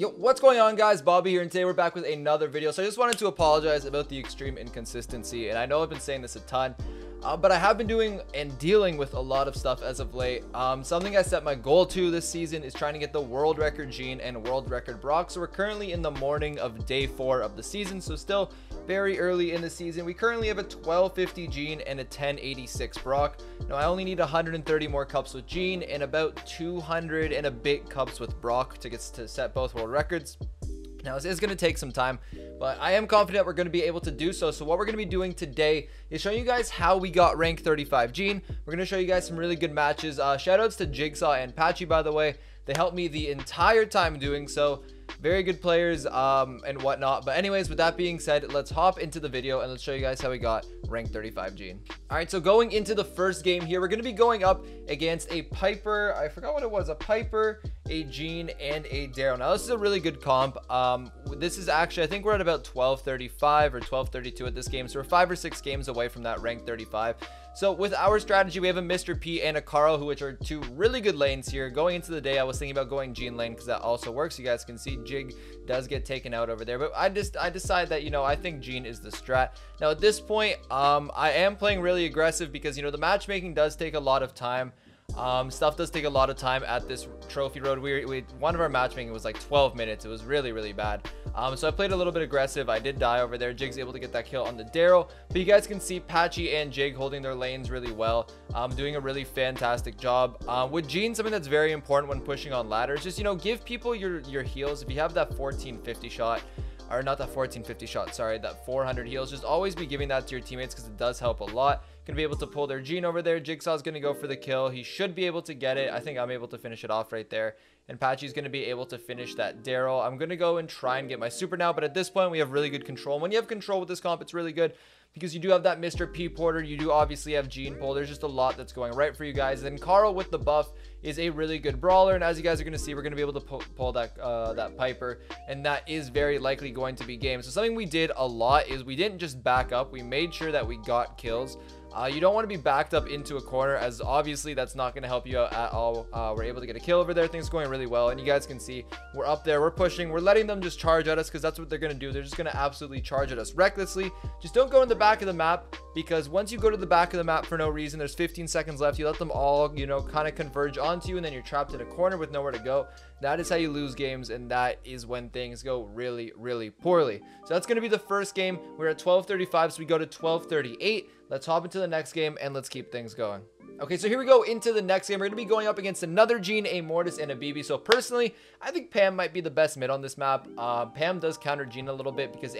Yo, what's going on, guys? Bobby here, and today we're back with another video. So I just wanted to apologize about the extreme inconsistency, and I know I've been saying this a ton, but I have been doing and dealing with a lot of stuff as of late. Something I set my goal to this season is trying to get the world record Gene and world record Brock. So we're currently in the morning of day 4 of the season, so still very early in the season. We currently have a 1250 Gene and a 1086 Brock. Now I only need 130 more cups with Gene and about 200 and a bit cups with Brock to set both world records. Now this is going to take some time, but I am confident we're going to be able to do so. So what we're going to be doing today is showing you guys how we got rank 35 Gene. We're going to show you guys some really good matches. Shout outs to Jigsaw and Patchy, by the way. They helped me the entire time doing so. Very good players and whatnot. But anyways, with that being said, let's hop into the video and let's show you guys how we got rank 35 Gene. All right, so going into the first game here, we're going to be going up against a Piper. I forgot what it was, a Piper, a Gene, and a Daryl. Now this is a really good comp. This is actually, I think we're at about 1235 or 1232 at this game. So we're 5 or 6 games away from that rank 35. So with our strategy, we have a Mr. P and a Carl, which are 2 really good lanes here. Going into the day, I was thinking about going Gene lane because that also works. You guys can see Jig does get taken out over there, but I decide that, you know, I think Gene is the strat. Now at this point, I am playing really aggressive because, you know, the matchmaking does take a lot of time. Stuff does take a lot of time at this trophy road. We one of our matchmaking was like 12 minutes. It was really bad. So I played a little bit aggressive. I did die over there. Jig's able to get that kill on the Daryl, but you guys can see Patchy and Jig holding their lanes really well, doing a really fantastic job. With Gene, something that's very important when pushing on ladders, just, you know, give people your heals. If you have that 1450 shot, or not that 1450 shot, sorry, that 400 heals, just always be giving that to your teammates because it does help a lot. Gonna be able to pull their Gene over there. Jigsaw's gonna go for the kill. He should be able to get it. I think I'm able to finish it off right there. And Patchy's gonna be able to finish that Daryl. I'm gonna go and try and get my super now, but at this point, we have really good control. And when you have control with this comp, it's really good because you do have that Mr. P Porter. You do obviously have Gene pull. There's just a lot that's going right for you guys. Then Carl with the buff is a really good brawler, and as you guys are going to see, we're going to be able to pull that that Piper, and that is very likely going to be game. So something we did a lot is we didn't just back up. We made sure that we got kills. You don't want to be backed up into a corner, as obviously that's not going to help you out at all. We're able to get a kill over there. Things going really well, and you guys can see we're up there, we're pushing, we're letting them just charge at us because that's what they're going to do. They're just going to absolutely charge at us recklessly. Just don't go in the back of the map, because once you go to the back of the map for no reason, there's 15 seconds left. You let them all, you know, kind of converge onto you, and then you're trapped in a corner with nowhere to go. That is how you lose games, and that is when things go really poorly. So that's going to be the first game. We're at 12:35, so we go to 12:38. Let's hop into the next game and let's keep things going. Okay, so here we go into the next game. We're going to be going up against another Gene, a Mortis, and a BB. So personally, I think Pam might be the best mid on this map. Pam does counter Gene a little bit because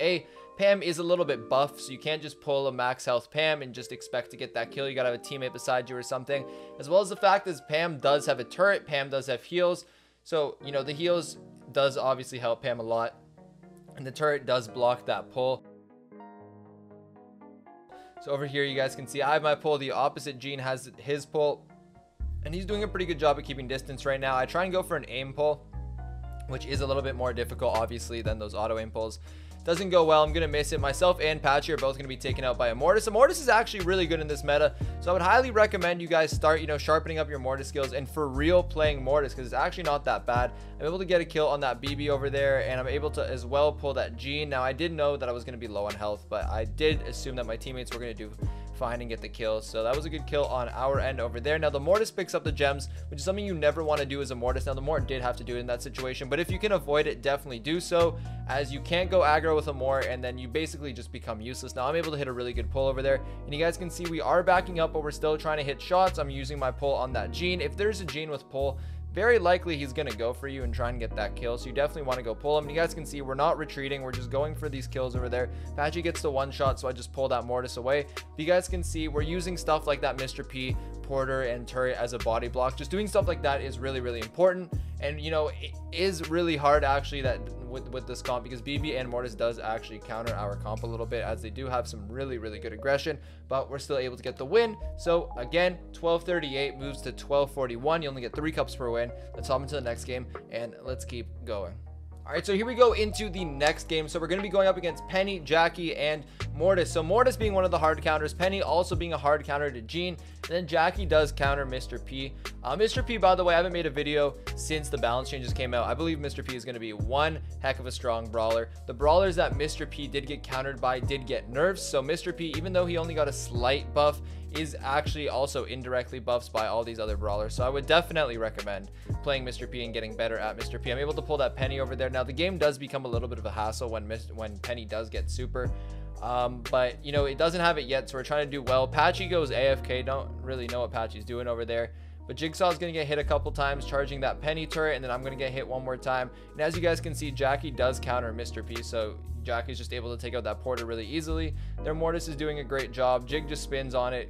Pam is a little bit buff, so you can't just pull a max health Pam and just expect to get that kill. You gotta have a teammate beside you or something. As well as the fact is Pam does have a turret, Pam does have heals. So, you know, the heals does obviously help Pam a lot, and the turret does block that pull. So over here, you guys can see I have my pull. The opposite Gene has his pull, and he's doing a pretty good job at keeping distance right now. I try and go for an aim pull, which is a little bit more difficult, obviously, than those auto aim pulls. Doesn't go well. I'm going to miss it. Myself and Patchy are both going to be taken out by a Mortis. A Mortis is actually really good in this meta, so I would highly recommend you guys start, you know, sharpening up your Mortis skills and for real playing Mortis, because it's actually not that bad. I'm able to get a kill on that BB over there, and I'm able to as well pull that Gene. Now, I did know that I was going to be low on health, but I did assume that my teammates were going to do fine and get the kill, so that was a good kill on our end over there. Now the Mortis picks up the gems, which is something you never want to do as a Mortis. Now the Mort did have to do it in that situation, but if you can avoid it, definitely do so, as you can't go aggro with a Mort and then you basically just become useless. Now I'm able to hit a really good pull over there, and you guys can see we are backing up, but we're still trying to hit shots. I'm using my pull on that Gene. If there's a Gene with pull, very likely he's going to go for you and try and get that kill, so you definitely want to go pull him. And you guys can see we're not retreating, we're just going for these kills over there. Patchy gets the one shot, so I just pull that Mortis away. But you guys can see we're using stuff like that Mr. P, Porter, and turret as a body block. Just doing stuff like that is really important, and, you know, it is really hard actually that with this comp, because BB and Mortis does actually counter our comp a little bit, as they do have some really good aggression, but we're still able to get the win. So again, 12:38 moves to 12:41. You only get 3 cups per win. Let's hop into the next game and let's keep going. All right, so here we go into the next game. So we're going to be going up against Penny, Jackie, and Mortis. So Mortis being one of the hard counters, Penny also being a hard counter to Gene, and then Jackie does counter Mr. P. Mr. P, by the way, I haven't made a video since the balance changes came out. I believe Mr. P is going to be one heck of a strong brawler. The brawlers that Mr. P did get countered by did get nerfs. So Mr. P, even though he only got a slight buff, is actually also indirectly buffed by all these other brawlers. So I would definitely recommend playing Mr. P and getting better at Mr. P. I'm able to pull that Penny over there. Now the game does become a little bit of a hassle when Penny does get super. But you know, it doesn't have it yet, so we're trying to do well. Patchy goes AFK. Don't really know what Patchy's doing over there. But Jigsaw's going to get hit a couple times charging that Penny turret, and then I'm going to get hit one more time. And as you guys can see, Jackie does counter Mr. P, so Jackie's just able to take out that porter really easily. Their Mortis is doing a great job. Jig just spins on it,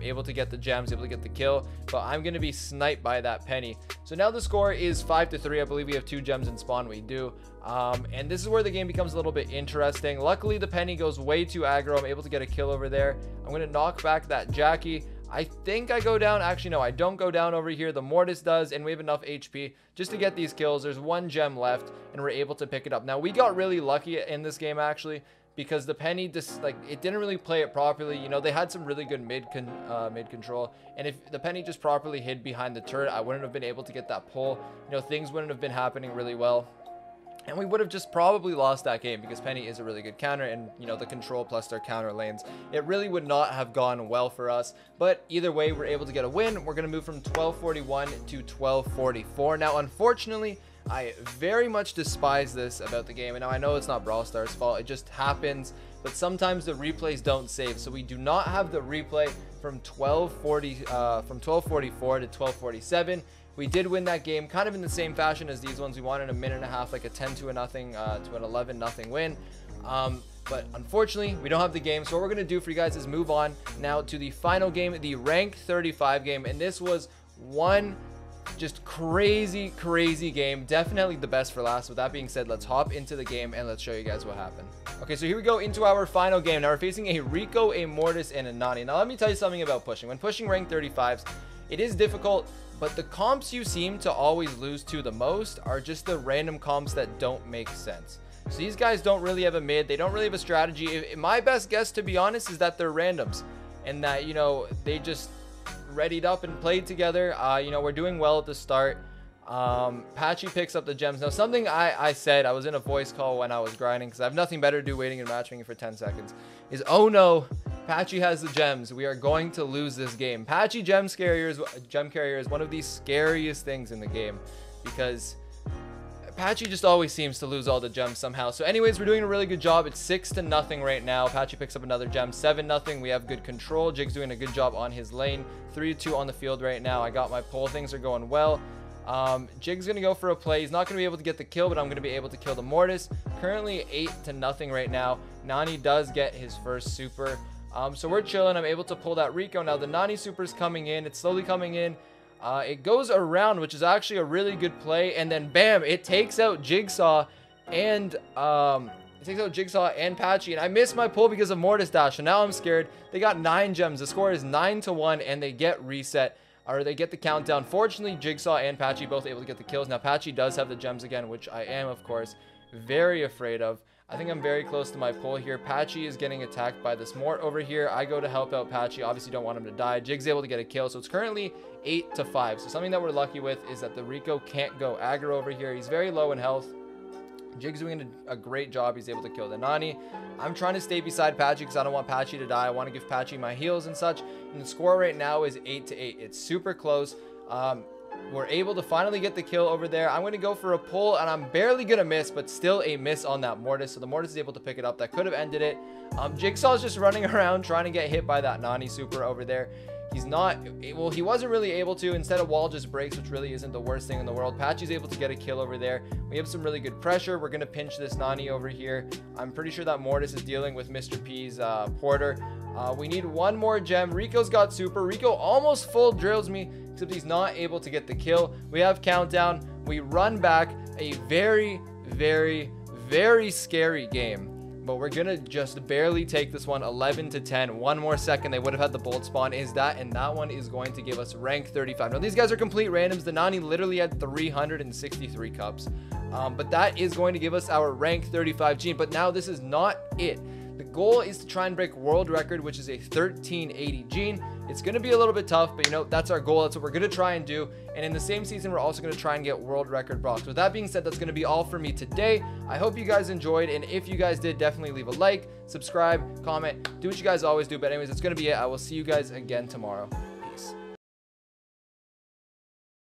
able to get the gems, able to get the kill, but I'm going to be sniped by that Penny. So now the score is 5-3. I believe we have 2 gems in spawn. We do. And this is where the game becomes a little bit interesting. Luckily, the Penny goes way too aggro. I'm able to get a kill over there. I'm going to knock back that Jackie. I think I go down. Actually, no, I don't go down over here. The Mortis does, and we have enough HP just to get these kills. There's 1 gem left, and we're able to pick it up. Now, we got really lucky in this game, actually, because the Penny just, like, it didn't really play it properly. You know, they had some really good mid control, and if the Penny just properly hid behind the turret, I wouldn't have been able to get that pull. You know, things wouldn't have been happening really well. And we would have just probably lost that game because Penny is a really good counter, and, you know, the control plus their counter lanes, it really would not have gone well for us. But either way, we're able to get a win. We're going to move from 1241 to 1244. Now, unfortunately, I very much despise this about the game. And now I know it's not Brawl Stars' fault. It just happens. But sometimes the replays don't save. So we do not have the replay from 1244 to 1247. We did win that game kind of in the same fashion as these ones. We wanted a minute and a half, like a 10 to a nothing to an 11-0 win. But unfortunately, we don't have the game. So what we're going to do for you guys is move on now to the final game, the rank 35 game. And this was one just crazy, crazy game. Definitely the best for last. With that being said, let's hop into the game and let's show you guys what happened. Okay, so here we go into our final game. Now we're facing a Rico, a Mortis, and a Nani. Now let me tell you something about pushing. When pushing rank 35s, it is difficult, but the comps you seem to always lose to the most are just the random comps that don't make sense. So these guys don't really have a mid. They don't really have a strategy. My best guess, to be honest, is that they're randoms and that, you know, they just readied up and played together. You know, we're doing well at the start. Patchy picks up the gems. Now, something I said, I was in a voice call when I was grinding because I have nothing better to do waiting in matchmaking for 10 seconds, is, oh no, Patchy has the gems. We are going to lose this game. Patchy gem carrier is one of the scariest things in the game because Patchy just always seems to lose all the gems somehow. So anyways, we're doing a really good job. It's 6-0 right now. Patchy picks up another gem. 7-0. We have good control. Jig's doing a good job on his lane. 3-2 on the field right now. I got my pull. Things are going well. Jig's gonna go for a play. He's not gonna be able to get the kill, but I'm gonna be able to kill the Mortis. Currently 8-0 right now. Nani does get his first super. So we're chilling. I'm able to pull that Rico. Now the Nani super is coming in. It's slowly coming in. It goes around, which is actually a really good play. And then bam, it takes out Jigsaw and Patchy. And I missed my pull because of Mortis dash. So now I'm scared. They got 9 gems. The score is 9-1, and they get reset. Or they get the countdown. Fortunately, Jigsaw and Patchy both able to get the kills. Now Patchy does have the gems again, which I am, of course, very afraid of. I think I'm very close to my pull here. Patchy is getting attacked by this Mort over here. I go to help out Patchy. Obviously, don't want him to die. Jig's able to get a kill. So it's currently 8-5. So something that we're lucky with is that the Rico can't go aggro over here. He's very low in health. Jig's doing a great job. He's able to kill the Nani. I'm trying to stay beside Patchy because I don't want Patchy to die. I want to give Patchy my heals and such. And the score right now is 8-8. It's super close. We're able to finally get the kill over there. I'm going to go for a pull, and I'm barely going to miss, but still a miss on that Mortis. So the Mortis is able to pick it up. That could have ended it. Jigsaw's just running around trying to get hit by that Nani super over there. He's not, well, he wasn't really able to. Instead, a wall just breaks, which really isn't the worst thing in the world. Patchy's able to get a kill over there. We have some really good pressure. We're going to pinch this Nani over here. I'm pretty sure that Mortis is dealing with Mr. P's porter. We need one more gem. Rico's got super. Rico almost full drills me, except he's not able to get the kill. We have countdown. We run back. A very, very, very scary game. But we're gonna just barely take this one. 11 to 10. One more second, they would have had the bolt spawn. Is that, and that one is going to give us rank 35. Now these guys are complete randoms. The Nani literally had 363 cups, but that is going to give us our rank 35 Gene. But now this is not it. The goal is to try and break world record, which is a 1380 Gene. It's going to be a little bit tough, but you know, that's our goal. That's what we're going to try and do. And in the same season, we're also going to try and get world record Brock. So with that being said, that's going to be all for me today. I hope you guys enjoyed. And if you guys did, definitely leave a like, subscribe, comment, do what you guys always do. But anyways, that's going to be it. I will see you guys again tomorrow. Peace.